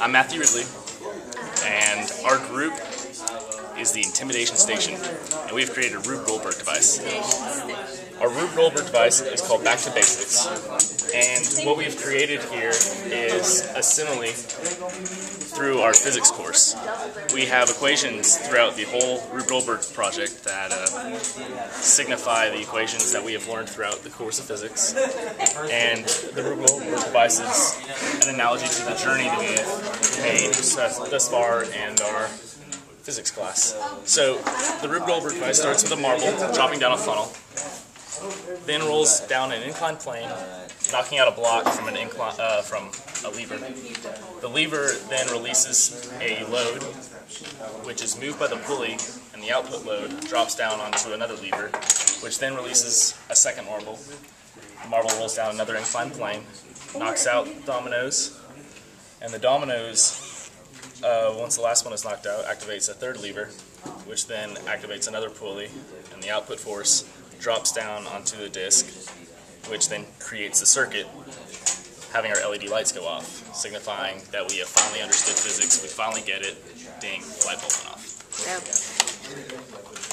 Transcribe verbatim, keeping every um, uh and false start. I'm Matthew Ridley, and our group is the Intimidation Station, and we've created a Rube Goldberg device. Our Rube Goldberg device is called Back to Basics, and what we've created here is a simile through our physics course. We have equations throughout the whole Rube Goldberg project that uh, signify the equations that we have learned throughout the course of physics, and the Rube Goldberg device is an analogy to the journey that we have made thus far and our physics class. So the Rube Goldberg device starts with a marble dropping down a funnel, then rolls down an inclined plane, knocking out a block from an incline uh, from a lever. The lever then releases a load, which is moved by the pulley, and the output load drops down onto another lever, which then releases a second marble. The marble rolls down another inclined plane, knocks out dominoes, and the dominoes, Uh, once the last one is knocked out, activates a third lever, which then activates another pulley, and the output force drops down onto the disc, which then creates the circuit, having our L E D lights go off, signifying that we have finally understood physics, we finally get it, ding, light bulb went off. Yep.